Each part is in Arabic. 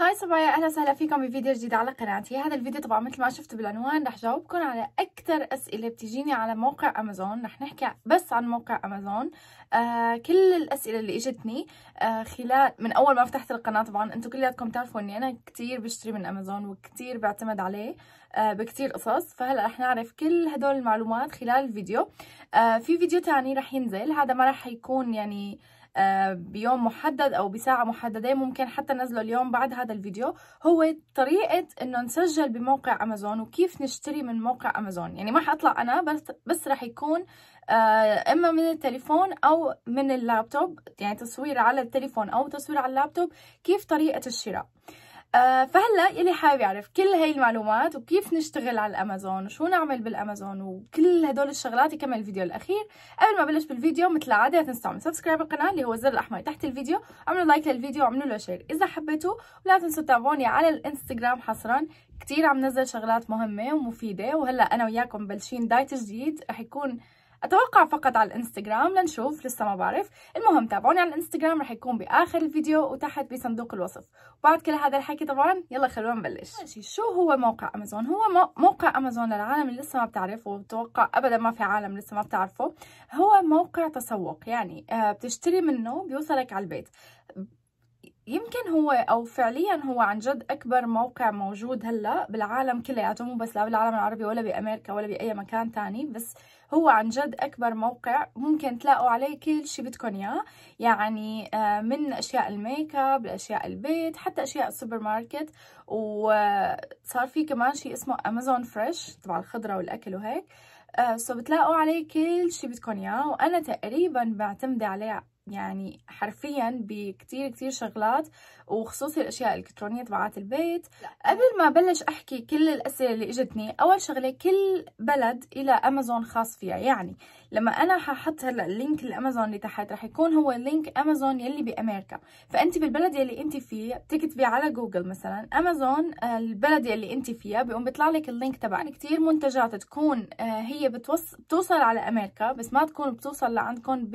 هاي صبايا، اهلا وسهلا فيكم بفيديو جديد على قناتي. هذا الفيديو طبعا مثل ما شفتوا بالعنوان رح جاوبكم على اكثر اسئله بتجيني على موقع امازون. رح نحكي بس عن موقع امازون، كل الاسئله اللي اجتني خلال من اول ما فتحت القناه. طبعا انتم كلياتكم بتعرفوا اني انا كثير بشتري من امازون وكثير بعتمد عليه بكثير قصص، فهلا رح نعرف كل هدول المعلومات خلال الفيديو. في فيديو ثاني رح ينزل، هذا ما رح يكون يعني بيوم محدد او بساعه محدده، ممكن حتى نزله اليوم بعد هذا الفيديو. هو طريقه انه نسجل بموقع امازون وكيف نشتري من موقع امازون، يعني ما حاطلع انا بس رح يكون اما من التليفون او من اللابتوب، يعني تصوير على التليفون او تصوير على اللابتوب، كيف طريقه الشراء. فهلا يلي حابب يعرف كل هاي المعلومات وكيف نشتغل على الامازون وشو نعمل بالامازون وكل هدول الشغلات يكمل الفيديو الاخير. قبل ما بلش بالفيديو مثل العاده لا تنسوا تعملوا سبسكرايب القناه اللي هو الزر الاحمر تحت الفيديو، اعملوا لايك للفيديو واعملوا له شير اذا حبيتوا، ولا تنسوا تتابعوني على الانستغرام حصرا، كتير عم نزل شغلات مهمه ومفيده. وهلا انا وياكم بلشين دايت جديد، رح يكون اتوقع فقط على الانستغرام، لنشوف لسه ما بعرف. المهم تابعوني على الانستغرام، رح يكون باخر الفيديو وتحت بصندوق الوصف. وبعد كل هذا الحكي طبعا يلا خلونا نبلش. ماشي، شو هو موقع امازون؟ هو موقع امازون للعالم اللي لسه ما بتعرفه، وبتوقع ابدا ما في عالم لسه ما بتعرفه. هو موقع تسوق، يعني بتشتري منه بيوصلك على البيت. يمكن هو او فعليا هو عن جد اكبر موقع موجود هلا بالعالم كلياته، مو بس لا بالعالم العربي ولا بامريكا ولا باي مكان تاني، بس هو عن جد اكبر موقع ممكن تلاقوا عليه كل شيء بدكم اياه، يعني من اشياء الميك اب لاشياء البيت حتى اشياء السوبر ماركت. وصار في كمان شيء اسمه امازون فريش تبع الخضره والاكل وهيك، سو بتلاقوا عليه كل شيء بدكم اياه. وانا تقريبا بعتمد عليه يعني حرفيا بكتير كتير شغلات، وخصوصي الاشياء الالكترونيه تبعات البيت. قبل ما بلش احكي كل الاسئله اللي اجتني، اول شغله كل بلد الى امازون خاص فيها، يعني لما انا ححط هلا اللينك الامازون اللي تحت رح يكون هو لينك امازون يلي بامريكا، فانت بالبلد يلي انت فيه بتكتبي على جوجل مثلا امازون البلد يلي انت فيها، بيقوم بيطلع لك اللينك تبع كتير منتجات تكون هي بتوصل على امريكا بس ما تكون بتوصل لعندكم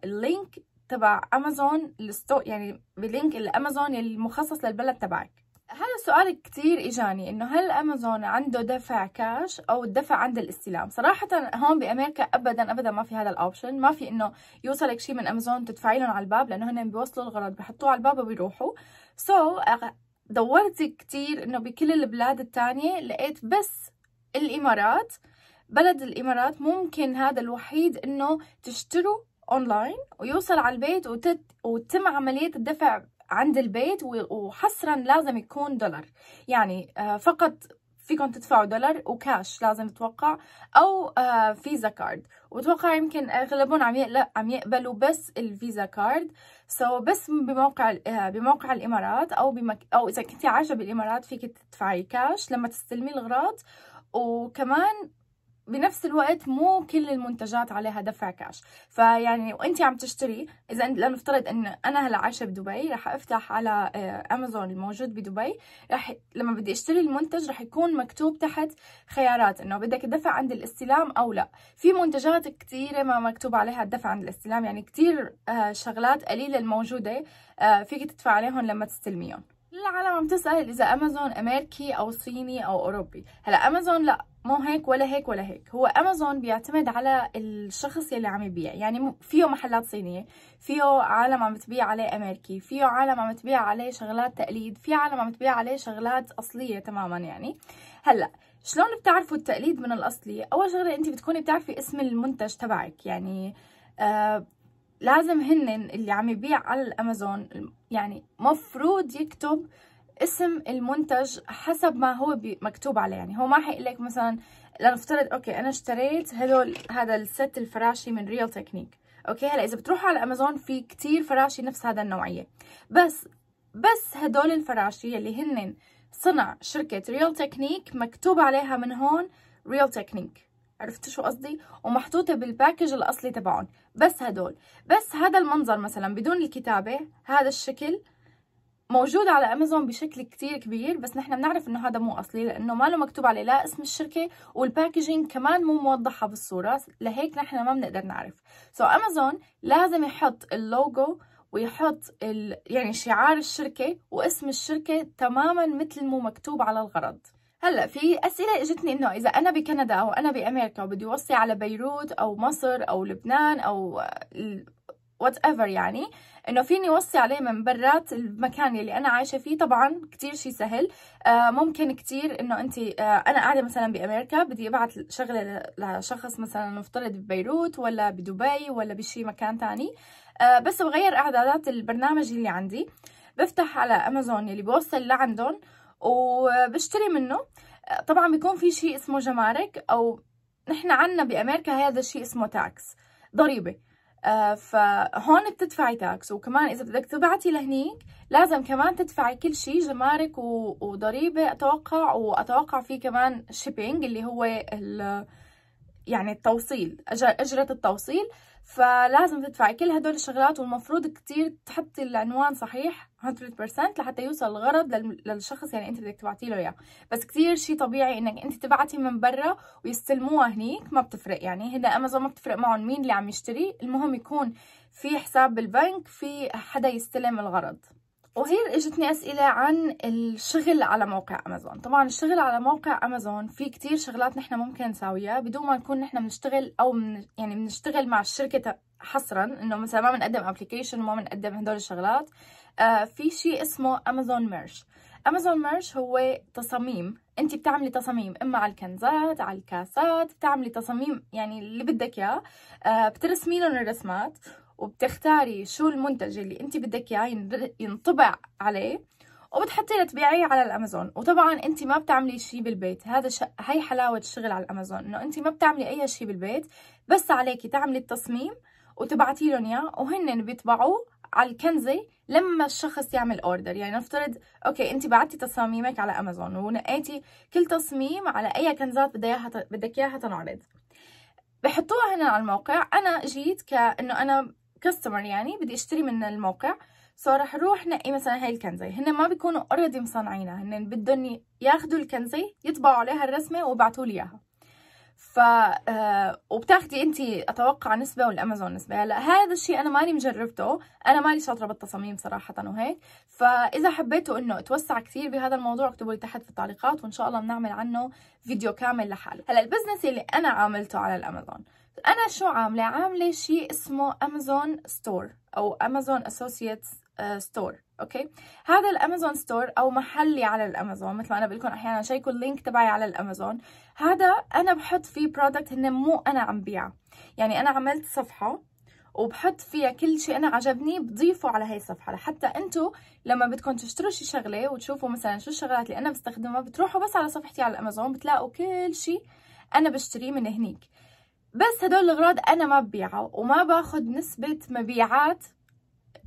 اللينك تبع امازون الستور، يعني بلينك الامازون المخصص للبلد تبعك. هذا السؤال كتير اجاني، انه هل امازون عنده دفع كاش او الدفع عند الاستلام؟ صراحه هون بامريكا ابدا ابدا ما في هذا الاوبشن، ما في انه يوصلك شيء من امازون تدفعي لهم على الباب، لانه هن بيوصلوا الغرض بحطوه على الباب وبيروحوا. دورت كتير انه بكل البلاد الثانيه، لقيت بس الامارات، بلد الامارات ممكن هذا الوحيد انه تشتروا اونلاين ويوصل على البيت وتتم عملية الدفع عند البيت، وحصرا لازم يكون دولار، يعني فقط فيكم تدفعوا دولار وكاش لازم اتوقع، او فيزا كارد، واتوقع يمكن اغلبهم عم يقبلوا بس الفيزا كارد. بس بموقع الامارات او اذا كنتي عايشه بالامارات فيك تدفعي كاش لما تستلمي الغراض، وكمان بنفس الوقت مو كل المنتجات عليها دفع كاش. فيعني وانت عم تشتري، اذا لنفترض ان انا هلا عايشه بدبي، رح افتح على امازون الموجود بدبي، رح لما بدي اشتري المنتج رح يكون مكتوب تحت خيارات انه بدك الدفع عند الاستلام او لا. في منتجات كثيره ما مكتوب عليها الدفع عند الاستلام، يعني كثير شغلات قليله الموجوده فيك تدفع عليهم لما تستلميهم. العالم عم تسأل إذا أمازون أمريكي أو صيني أو أوروبي. هلا أمازون لا، مو هيك ولا هيك ولا هيك، هو أمازون بيعتمد على الشخص يلي عم يبيع، يعني فيه محلات صينية، فيه عالم عم تبيع عليه أمريكي، فيه عالم عم تبيع عليه شغلات تقليد، فيه عالم عم تبيع عليه شغلات أصلية تماما. يعني هلا شلون بتعرفوا التقليد من الأصلي؟ أول شغلة أنت بتكوني بتعرفي اسم المنتج تبعك، يعني لازم هن اللي عم يبيع على الامازون يعني مفروض يكتب اسم المنتج حسب ما هو مكتوب عليه، يعني هو ما حيقول لك مثلا لنفترض اوكي انا اشتريت هذا الست الفراشي من ريال تكنيك، اوكي هلا اذا بتروحوا على امازون في كتير فراشي نفس هذا النوعيه، بس هدول الفراشي اللي هن صنع شركه ريال تكنيك مكتوب عليها من هون ريال تكنيك، عرفتوا شو قصدي؟ ومحطوطه بالباكج الاصلي تبعهم، بس هدول، بس هذا المنظر مثلا بدون الكتابه، هذا الشكل موجود على امازون بشكل كتير كبير، بس نحن بنعرف انه هذا مو اصلي لانه ما له مكتوب عليه لا اسم الشركه، والباكجينج كمان مو موضحه بالصوره، لهيك نحن ما بنقدر نعرف. امازون لازم يحط اللوجو ويحط يعني شعار الشركة واسم الشركة تماما مثل مو مكتوب على الغرض. هلا في اسئله اجتني انه اذا انا بكندا او انا بامريكا وبدي اوصي على بيروت او مصر او لبنان او وات ايفر، يعني انه فيني وصي عليه من برات المكان اللي انا عايشه فيه. طبعا كتير شيء سهل، ممكن كتير انه انت انا قاعده مثلا بامريكا بدي ابعت شغله لشخص مثلا نفترض ببيروت ولا بدبي ولا بشي مكان تاني، بس بغير اعدادات البرنامج اللي عندي، بفتح على امازون اللي بوصل لعندهم وبشتري منه. طبعا بيكون في شيء اسمه جمارك، او نحن عنا بامريكا هذا الشيء اسمه تاكس، ضريبه. فهون بتدفعي تاكس، وكمان اذا بدك تبعتي لهنيك لازم كمان تدفعي كل شيء جمارك وضريبه اتوقع، واتوقع في كمان شيبينج اللي هو يعني التوصيل، اجره التوصيل، فلازم تدفعي كل هدول الشغلات. والمفروض كتير تحطي العنوان صحيح 100% لحتى يوصل الغرض للشخص يعني انت بدك تبعتي له اياه. بس كتير شيء طبيعي انك انت تبعتي من برا ويستلموها هنيك، ما بتفرق يعني، هنا امازون ما بتفرق معهم مين اللي عم يشتري، المهم يكون في حساب بالبنك، في حدا يستلم الغرض. وهي اجتني اسئله عن الشغل على موقع امازون. طبعا الشغل على موقع امازون في كتير شغلات نحن ممكن نساويها بدون ما نكون نحن بنشتغل او يعني بنشتغل مع الشركه حصرا، انه مثلا ما بنقدم ابلكيشن وما بنقدم هدول الشغلات. في شيء اسمه امازون ميرش. امازون ميرش هو تصاميم، انت بتعملي تصاميم اما على الكنزات على الكاسات، بتعملي تصاميم يعني اللي بدك اياه، بترسمي لهم الرسمات وبتختاري شو المنتج اللي انت بدك اياه ينطبع عليه وبتحطي له تبيعيه على الامازون. وطبعا انت ما بتعملي شيء بالبيت، هي حلاوه الشغل على الامازون، انه انت ما بتعملي اي شيء بالبيت، بس عليكي تعملي التصميم وتبعتي لهم اياه وهن بيطبعوه على الكنزه لما الشخص يعمل اوردر. يعني نفترض اوكي انت بعتي تصاميمك على امازون ونقيتي كل تصميم على اي كنزات بدك اياها تنعرض، بحطوها هنا على الموقع. انا جيت كانه انا كاستمر يعني بدي اشتري من الموقع، سو رح روح نقي مثلا هاي الكنزه، هن ما بيكونوا اوريدي مصنعينها، هن بدهم ياخذوا الكنزه يطبعوا عليها الرسمه ويبعثوا لي اياها. ف وبتاخذي انت اتوقع نسبه والامازون نسبه. هلا هذا الشيء انا ماني مجربته، انا مالي شاطره بالتصاميم صراحه وهيك، فاذا حبيتوا انه اتوسع كثير بهذا الموضوع اكتبوا لي تحت في التعليقات وان شاء الله بنعمل عنه فيديو كامل لحاله. هلا البزنس اللي انا عاملته على الامازون، انا شو عامله؟ عامله شيء اسمه امازون ستور او امازون اسوسييتس ستور. اوكي هذا الامازون ستور او محلي على الامازون، مثل ما انا بقول لكم احيانا شيكوا اللينك تبعي على الامازون، هذا انا بحط فيه برودكت هن مو انا عم بيعه، يعني انا عملت صفحه وبحط فيها كل شيء انا عجبني بضيفه على هي الصفحه، لحتى انتم لما بدكم تشتروا شي شغله وتشوفوا مثلا شو الشغلات اللي انا بستخدمها بتروحوا بس على صفحتي على الامازون بتلاقوا كل شيء انا بشتريه من هنيك. بس هدول الاغراض انا ما ببيعها وما باخذ نسبه مبيعات،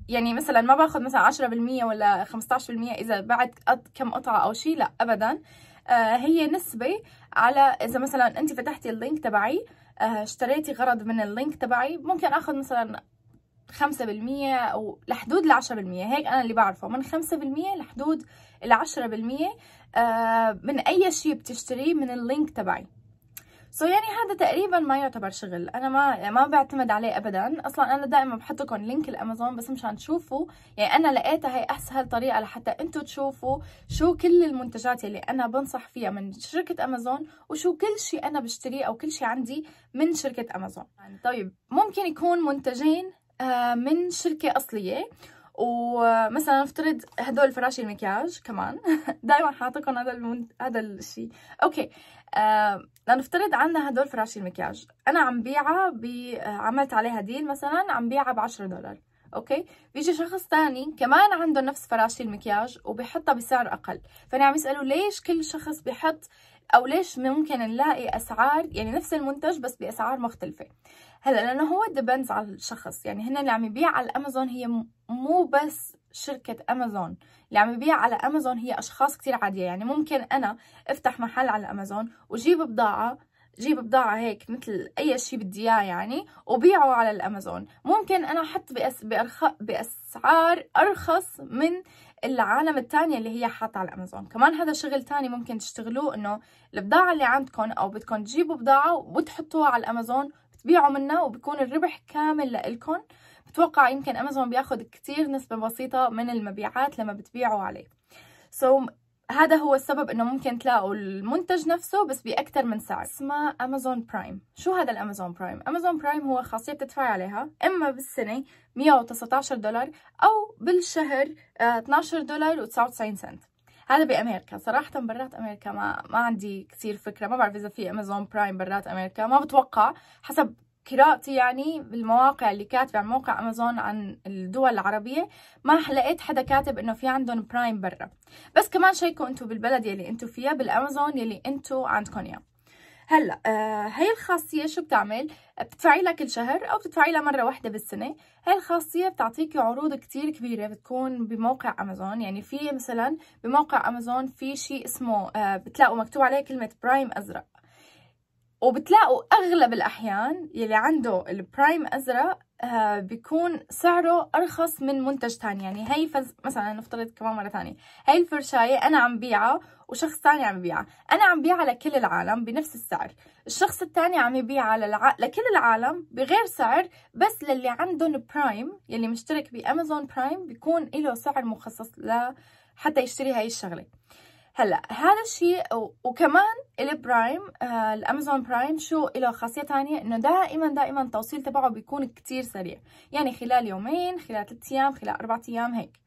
يعني مثلا ما باخذ مثلا 10% ولا 15% اذا بعت كم قطعه او شيء، لا ابدا. هي نسبه على اذا مثلا انت فتحتي اللينك تبعي اشتريتي غرض من اللينك تبعي، ممكن اخذ مثلا 5% او لحدود 10%، هيك انا اللي بعرفه من 5% لحدود 10% من اي شيء بتشتريه من اللينك تبعي. سو يعني هذا تقريبا ما يعتبر شغل، انا ما بعتمد عليه ابدا. اصلا انا دائما بحط لكم لينك الامازون بس مشان تشوفوا، يعني انا لقيتها هي اسهل طريقه لحتى انتم تشوفوا شو كل المنتجات اللي انا بنصح فيها من شركه امازون وشو كل شيء انا بشتريه او كل شيء عندي من شركه امازون. يعني طيب ممكن يكون منتجين من شركه اصليه، ومثلا نفترض هدول فراشي المكياج كمان دائما حاطكم هذا الشيء. اوكي لنفترض عندنا هدول فراشي المكياج، انا عم بيعها عملت عليها ديل مثلا عم بيعها ب$10. اوكي بيجي شخص ثاني كمان عنده نفس فراشي المكياج وبيحطها بسعر اقل، فانا عم يسالوا ليش كل شخص بيحط، او ليش ممكن نلاقي اسعار يعني نفس المنتج بس باسعار مختلفه. هلا لانه هو ديبندز على الشخص، يعني هن اللي عم يبيع على الامازون هي مو بس شركه امازون، اللي عم يبيع على امازون هي اشخاص كثير عاديه. يعني ممكن انا افتح محل على الامازون وجيب بضاعه هيك مثل اي شيء بدي اياه يعني وبيعه على الامازون، ممكن انا احط باسعار ارخص من العالم الثانيه اللي هي حاطه على الامازون. كمان هذا شغل ثاني ممكن تشتغلوه، انه البضاعه اللي عندكم او بدكم تجيبوا بضاعه وتحطوها على الامازون بتبيعوا منها وبكون الربح كامل لإلكم، بتوقع يمكن امازون بياخد كتير نسبة بسيطة من المبيعات لما بتبيعوا عليه. هذا هو السبب انه ممكن تلاقوا المنتج نفسه بس باكثر من سعر. اسمه امازون برايم. شو هذا الامازون برايم؟ امازون برايم هو خاصية بتدفعي عليها اما بالسنة 119 دولار او بالشهر 12 دولار و99 سنت. هذا بامريكا. صراحة برات امريكا ما عندي كثير فكرة، ما بعرف اذا في امازون برايم برات امريكا، ما بتوقع حسب قراءتي يعني بالمواقع اللي كاتبة عن موقع امازون عن الدول العربية ما لقيت حدا كاتب انه في عندهم برايم برا. بس كمان شيكوا انتو بالبلد يلي انتو فيها بالامازون يلي انتو عندكم اياه. هلا هي الخاصية شو بتعمل؟ بتدفعي لها كل شهر او بتدفعي لها مرة واحدة بالسنة. هي الخاصية بتعطيكي عروض كتير كبيرة بتكون بموقع امازون. يعني في مثلا بموقع امازون في شيء اسمه بتلاقوا مكتوب عليه كلمة برايم ازرق، وبتلاقوا اغلب الاحيان يلي عنده البرايم ازرق بيكون سعره ارخص من منتج تاني. يعني هي مثلا نفترض كمان مره ثانيه، هي الفرشايه انا عم بيعها وشخص ثاني عم بيعها، انا عم بيعها لكل العالم بنفس السعر، الشخص الثاني عم يبيعها لكل العالم بغير سعر، بس للي عندهم برايم يلي مشترك بامازون برايم بيكون له سعر مخصص حتى يشتري هاي الشغله. هلا هذا الشيء وكمان البرايم الامازون برايم شو له خاصيه ثانيه؟ انه دائما التوصيل تبعه بيكون كتير سريع، يعني خلال يومين، خلال 3 ايام، خلال 4 ايام هيك،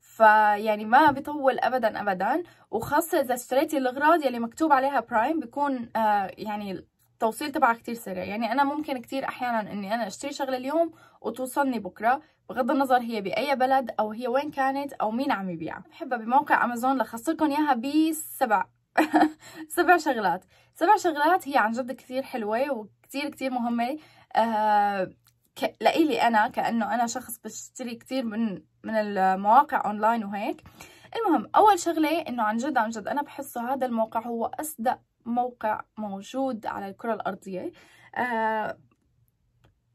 فيعني ما بيطول ابدا. وخاصه اذا اشتريتي الاغراض يلي مكتوب عليها برايم بيكون يعني التوصيل تبعها كتير سريع. يعني انا ممكن كتير احيانا اني انا اشتري شغله اليوم وتوصلني بكره بغض النظر هي باي بلد او هي وين كانت او مين عم يبيعها. بحبها بموقع امازون لخصلكم اياها ب7 7 شغلات هي عن جد كتير حلوه وكتير مهمه. لإلي انا كانه انا شخص بشتري كتير من المواقع اونلاين وهيك. المهم اول شغله انه عن جد انا بحسه هذا الموقع هو اصدق موقع موجود على الكرة الأرضية.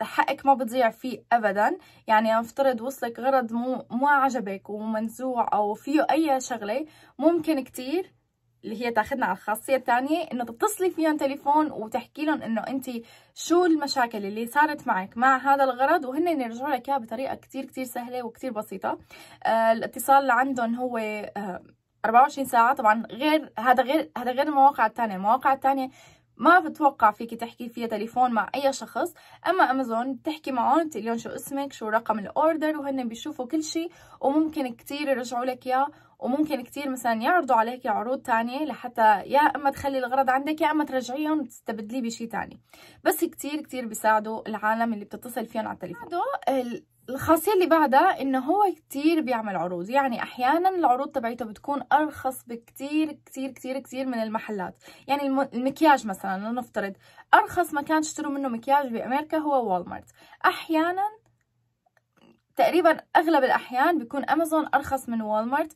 حقك ما بتضيع فيه أبدا. يعني نفترض وصلك غرض ما عجبك ومنزوع أو فيه أي شغلة، ممكن كتير اللي هي تاخدنا على الخاصية الثانية إنه تتصلي فيهم تليفون وتحكي لهم إنه أنت شو المشاكل اللي صارت معك مع هذا الغرض، وهن يرجعوا لك إياها بطريقة كتير سهلة وكتير بسيطة. الاتصال عندهم هو 24 ساعة طبعا، غير المواقع الثانية. المواقع الثانية ما بتوقع فيكي تحكي فيها تليفون مع أي شخص، أما أمازون بتحكي معهم تقليهم شو اسمك شو رقم الأوردر وهن بيشوفوا كل شيء، وممكن كتير يرجعوا لك إياه، وممكن كتير مثلا يعرضوا عليك عروض تانية لحتى يا اما تخلي الغرض عندك يا اما ترجعيهم وتستبدليه بشيء تاني. بس كتير بيساعدوا العالم اللي بتتصل فيهم على التليفون. الخاصية اللي بعدها انه هو كتير بيعمل عروض. يعني احيانا العروض تبعيته بتكون ارخص بكتير كتير كتير كتير من المحلات. يعني المكياج مثلا لنفترض ارخص مكان تشتروا منه مكياج بامريكا هو والمارت. احيانا تقريبا اغلب الاحيان بيكون امازون ارخص من والمارت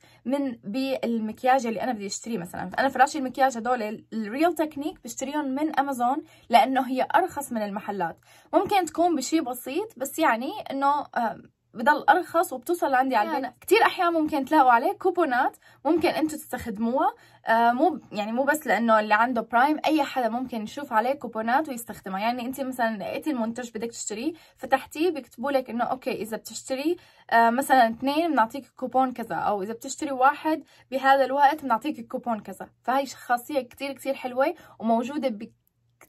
بالمكياج اللي انا بدي اشتريه. مثلا انا فراشي المكياج هدول الريال تكنيك بشتريهم من امازون لانه هي ارخص من المحلات. ممكن تكون بشيء بسيط بس يعني انه بضل ارخص وبتوصل عندي على البيت. كثير احيان ممكن تلاقوا عليه كوبونات ممكن انتم تستخدموها، مو بس لانه اللي عنده برايم، اي حدا ممكن يشوف عليه كوبونات ويستخدمها. يعني انت مثلا لقيتي المنتج بدك تشتريه، فتحتيه بيكتبوا لك انه اوكي اذا بتشتري مثلا 2 بنعطيك كوبون كذا، او اذا بتشتري 1 بهذا الوقت بنعطيك كوبون كذا. فهي خاصيه كثير حلوه وموجوده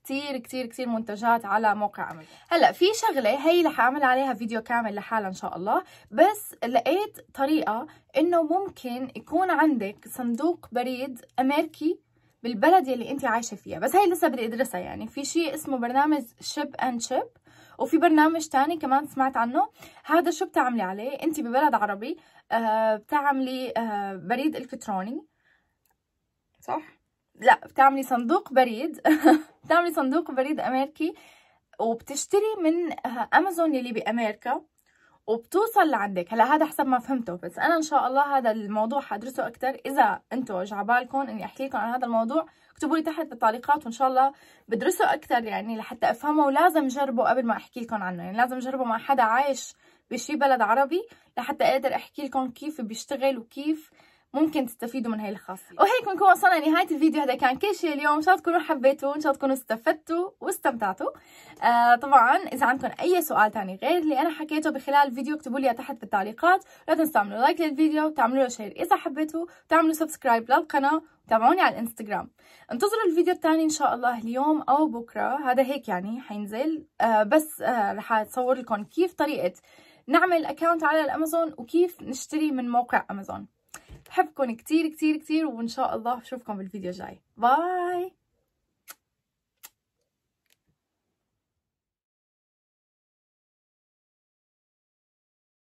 كتير منتجات على موقع امازون. هلا في شغله هي رح اعمل عليها فيديو كامل لحالها ان شاء الله، بس لقيت طريقه انه ممكن يكون عندك صندوق بريد امريكي بالبلد يلي انت عايشه فيها، بس هي لسه بدي ادرسها. يعني في شيء اسمه برنامج شيب اند شيب، وفي برنامج تاني كمان سمعت عنه. هذا شو بتعملي عليه؟ انت ببلد عربي بتعملي بريد الكتروني، صح؟ لا، بتعملي صندوق بريد بتعملي صندوق بريد امريكي وبتشتري من امازون يلي بامريكا وبتوصل لعندك. هلا هذا حسب ما فهمته، بس انا ان شاء الله هذا الموضوع حدرسه اكثر. اذا انتم اجى على بالكم اني احكي لكم عن هذا الموضوع اكتبوا لي تحت بالتعليقات وان شاء الله بدرسه اكثر يعني لحتى افهمه، ولازم جربه قبل ما احكي لكم عنه. يعني لازم جربه مع حدا عايش بشي بلد عربي لحتى اقدر احكي لكم كيف بيشتغل وكيف ممكن تستفيدوا من هاي الخاصيه. وهيك بنكون وصلنا لنهايه الفيديو، هذا كان كل شيء اليوم، ان شاء الله تكونوا حبيتوه، ان شاء الله تكونوا استفدتوا واستمتعتوا. طبعا اذا عندكم اي سؤال ثاني غير اللي انا حكيته بخلال الفيديو اكتبوا لي تحت بالتعليقات، لا تنسوا تعملوا لايك للفيديو وتعملوا له شير اذا حبيتوا، وتعملوا سبسكرايب للقناه وتابعوني على الانستغرام. انتظروا الفيديو الثاني ان شاء الله اليوم او بكره، هذا هيك يعني حينزل، بس رح اصور لكم كيف طريقه نعمل اكونت على الامازون وكيف نشتري من موقع امازون. بحبكم كتير كتير كتير، وإن شاء الله بشوفكم بالفيديو الجاي. باي.